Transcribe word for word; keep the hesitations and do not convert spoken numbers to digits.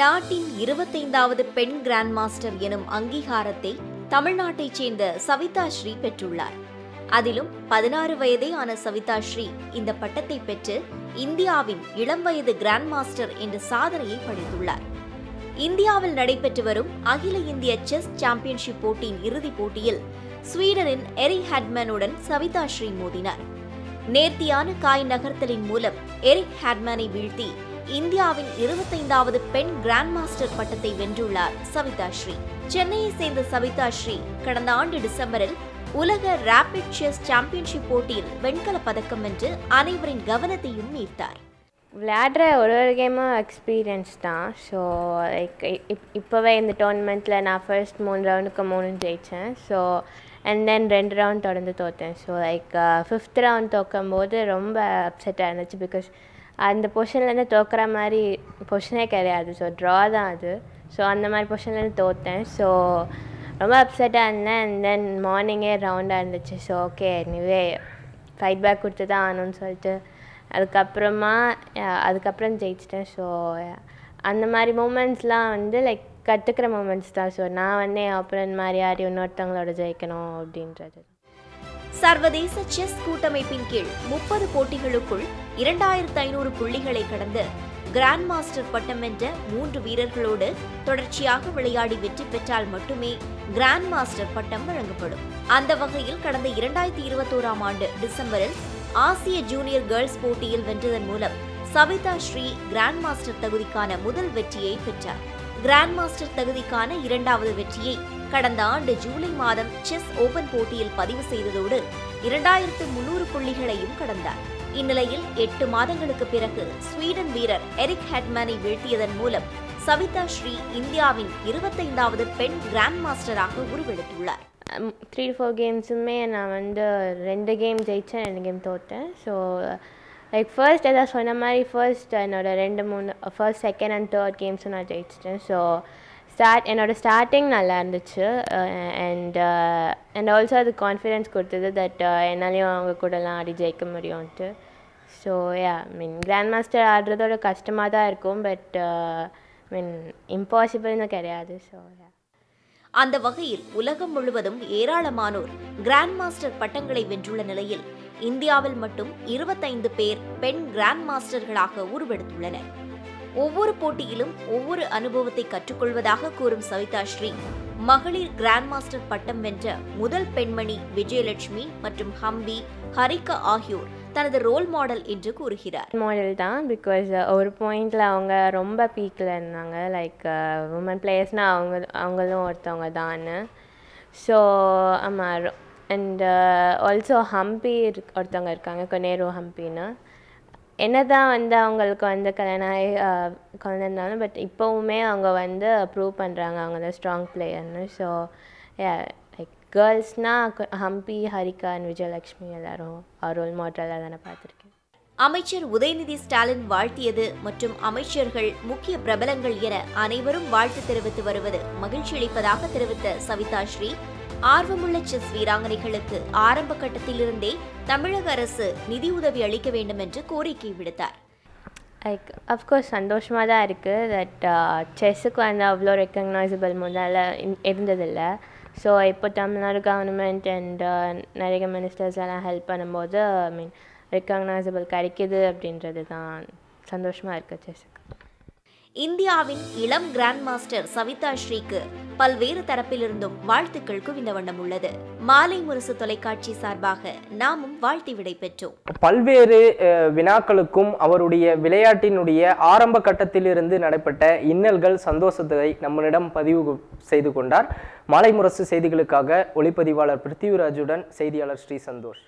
நாட்டின் இருபத்தைந்தாவது பெண் கிராண்ட் மாஸ்டர் எனும் அங்கீகாரத்தை தமிழ்நாட்டைச் சேர்ந்த சவிதா ஸ்ரீ பெற்றுள்ளார். அதிலும் பதினாறு வயதே ஆன சவிதா ஸ்ரீ இந்த பட்டத்தை பெற்று இந்தியாவின் இளம் வயது கிராண்ட் மாஸ்டர் என்ற சாதனையை படைத்துள்ளார். இந்தியாவில் நடைபெற்று வரும் அகில இந்திய செஸ் சாம்பியன்ஷிப் போட்டியின் இறுதிப் போட்டியில் ஸ்வீடனின் எரி ஹேட்மேனுடன் சவிதா ஸ்ரீ மோதினார். நேர்த்தியான காய் நகர்த்தலின் மூலம் எரிக் ஹேட்மேனை வீழ்த்தி இந்தியாவின் இருபத்தைந்தாவது பெண் கிராண்ட் மாஸ்டர் பட்டத்தை வென்றுள்ளார் சவிதா ஸ்ரீ. சென்னையை சேர்ந்த சவிதா ஸ்ரீ கடந்த ஆண்டு டிசம்பரில் உலக ரேபிட் செஸ் சாம்பியன்ஷிப் போட்டியில் வெண்கல பதக்கம் வென்று அனைவரின் கவனத்தையும் ஈர்த்தார். விளையாடுற ஒரு ஒரு கேமும் எக்ஸ்பீரியன்ஸ் தான். ஸோ லைக் இப் இப்போவே இந்த டோர்னமெண்ட்டில் நான் ஃபர்ஸ்ட் மூணு ரவுண்டுக்கு மூணு ஜெயித்தேன். ஸோ அண்ட் தென் ரெண்டு ரவுண்ட் தொடர்ந்து தோற்றேன். ஸோ லைக் ஃபிஃப்த் ரவுண்ட் தோக்கும் போது ரொம்ப அப்செட்டாக இருந்துச்சு. பிகாஸ் அந்த பொசிஷன்லேருந்து தோக்கிற மாதிரி பொசிஷனே கிடையாது. ஸோ ட்ரா தான் அது. ஸோ அந்த மாதிரி பொசிஷன்லேருந்து தோற்றேன். ஸோ ரொம்ப அப்செட்டாக இருந்தேன். அண்ட் தென் மார்னிங்கே ரவுண்டாக இருந்துச்சு. ஸோ ஓகே நீவே ஃபைட் பேக் கொடுத்து தான் ஆகணும்னு சொல்லிட்டு அதுக்கப்புறமா அதுக்கப்புறம் ஜெயிச்சிட்டேன். ஸோ அந்த மாதிரி மூமெண்ட்ஸ்லாம் வந்து லைக் கற்றுக்கிற மூமெண்ட்ஸ் தான். ஸோ நான் வந்து ஆப்போனன்ட் மாதிரி யார் இன்னொருத்தவங்களோட ஜெயிக்கணும் அப்படின்றது. சர்வதேச செஸ் கூட்டமைப்பின் கீழ் முப்பது போட்டிகளுக்குள் இரண்டாயிரத்து ஐநூறு புள்ளிகளை கடந்து கிராண்ட் மாஸ்டர் பட்டம் என்ற மூன்று வீரர்களோடு தொடர்ச்சியாக விளையாடி வெற்றி பெற்றால் மட்டுமே கிராண்ட் மாஸ்டர் பட்டம் வழங்கப்படும். அந்த வகையில் கடந்த இரண்டாயிரத்தி இருபத்தோராம் ஆண்டு டிசம்பரில் ஆசிய ஜூனியர் கேர்ள்ஸ் போட்டியில் வென்றதன் மூலம் சவிதா ஸ்ரீ கிராண்ட் மாஸ்டர் தகுதிக்கான முதல் வெற்றியை பெற்றார். கிராண்ட் மாஸ்டர் தகுதிக்கான இரண்டாவது வெற்றியை கடந்த ஆண்டு ஜூலை மாதம் செஸ் ஓபன் போட்டியில் பதிவு செய்ததோடு இரண்டாயிரத்து முன்னூறு புள்ளிகளையும் கடந்தார். இந்நிலையில் எட்டு மாதங்களுக்கு பிறகு ஸ்வீடன் வீரர் எரிக் ஹேட்மேனை வீழ்த்தியதன் மூலம் சவிதா ஸ்ரீ இந்தியாவின் இருபத்தைந்தாவது பெண் கிராண்ட் மாஸ்டராக உருவெடுத்துள்ளார். த்ரீ ஃபோர் கேம்ஸுமே நான் வந்து ரெண்டு கேம் ஜெயித்தேன், ரெண்டு கேம் தோற்றேன். ஸோ லைக் ஃபர்ஸ்ட் எதாவது சொன்ன மாதிரி ஃபர்ஸ்ட் என்னோடய ரெண்டு மூணு ஃபர்ஸ்ட் செகண்ட் அண்ட் தேர்ட் கேம்ஸும் நான் ஜெயிச்சிட்டேன். ஸோ ஸ்டார்ட் என்னோடய ஸ்டார்டிங் நல்லா இருந்துச்சு. அண்ட் அண்ட் ஆல்சோ அது கான்ஃபிடென்ஸ் கொடுத்தது தட் என்னாலையும் அவங்க கூடலாம் ஆடி ஜெயிக்க முடியும்ன்ட்டு. So yeah mean grand master ஆடுறதோட கஷ்டமாக தான் இருக்கும். பட் மீன் இம்பாசிபிள்னு கிடையாது. ஸோ யா அந்த வகையில் உலகம் முழுவதும் ஏராளமானோர் கிராண்ட் மாஸ்டர் பட்டங்களை வென்றுள்ள நிலையில் இந்தியாவில் மட்டும் இருபத்தைந்து பேர் பெண் கிராண்ட் மாஸ்டர்களாக உருவெடுத்துள்ளனர். ஒவ்வொரு போட்டியிலும் ஒவ்வொரு அனுபவத்தை கற்றுக்கொள்வதாக கூறும் சவிதா ஸ்ரீ மகளிர் கிராண்ட் மாஸ்டர் பட்டம் வென்ற முதல் பெண்மணி விஜயலட்சுமி மற்றும் ஹம்பி, ஹரிகா ஆகியோர் தனது ரோல் மாடல் என்று கூறுகிறார். மாடல் தான். பிகாஸ் ஒரு பாயிண்டில் அவங்க ரொம்ப பீக்கில் இருந்தாங்க. லைக் உமன் பிளேயர்ஸ்னால் அவங்க அவங்களும் ஒருத்தவங்க தான். ஸோ ஆமாம். அண்ட் ஆல்சோ ஹம்பி ஒருத்தவங்க இருக்காங்க, கொனேரோ ஹம்பின்னு. என்ன தான் வந்து அவங்களுக்கு வந்து கல்யாணாயி குழந்தை இருந்தாலும் பட் இப்போவுமே அவங்க வந்து ப்ரூவ் பண்ணுறாங்க அவங்க தான் ஸ்ட்ராங் பிளேயர்னு. ஸோ லைக் கேர்ள்ஸ்னால் ஹம்பி, ஹரிகா அண்ட் விஜயலட்சுமி எல்லாரும் ரோல் மாடலாக தானே பார்த்துருக்கேன். அமைச்சர் உதயநிதி ஸ்டாலின் வாழ்த்தியது மற்றும் அமைச்சர்கள், முக்கிய பிரபலங்கள் என அனைவரும் வாழ்த்து தெரிவித்து வருவது மகிழ்ச்சி அளிப்பதாக தெரிவித்த சவிதா ஸ்ரீ ஆர்வமுள்ள செஸ் வீராங்கனைகளுக்கு ஆரம்ப கட்டத்திலிருந்தே தமிழக அரசு நிதியுதவி அளிக்க வேண்டும் என்று கோரிக்கை விடுத்தார். லைக் அஃப்கோர்ஸ் சந்தோஷமாக தான் இருக்குது தட் செஸ்ஸுக்கு வந்து அவ்வளோ ரெக்கக்னைசபிள் முதல்ல இருந்ததில்லை. ஸோ இப்போ தமிழ்நாடு கவர்மெண்ட் அண்ட் நிறைய மினிஸ்டர்ஸ் எல்லாம் ஹெல்ப் பண்ணும்போது ஐ மீன் ரெக்கக்னைசபிள் கிடைக்கிது அப்படின்றது தான் சந்தோஷமாக இருக்குது செஸ்ஸுக்கு. இந்தியாவின் இளம் கிராண்ட் மாஸ்டர் சவிதா ஸ்ரீக்கு பல்வேறு தரப்பிலிருந்தும் வாழ்த்துக்கள் குவிந்த வண்ணம் உள்ளது. மாலை முரசு தொலைக்காட்சி சார்பாக நாமும் வாழ்த்தி விடை பெற்றோம். பல்வேறு வினாக்களுக்கும் அவருடைய விளையாட்டினுடைய ஆரம்ப கட்டத்திலிருந்து நடைபெற்ற இன்னல்கள், சந்தோஷத்தை நம்மளிடம் பதிவு செய்து கொண்டார். மாலை முரசு செய்திகளுக்காக ஒளிப்பதிவாளர் பிருத்திவிராஜுடன் செய்தியாளர் ஸ்ரீ சந்தோஷ்.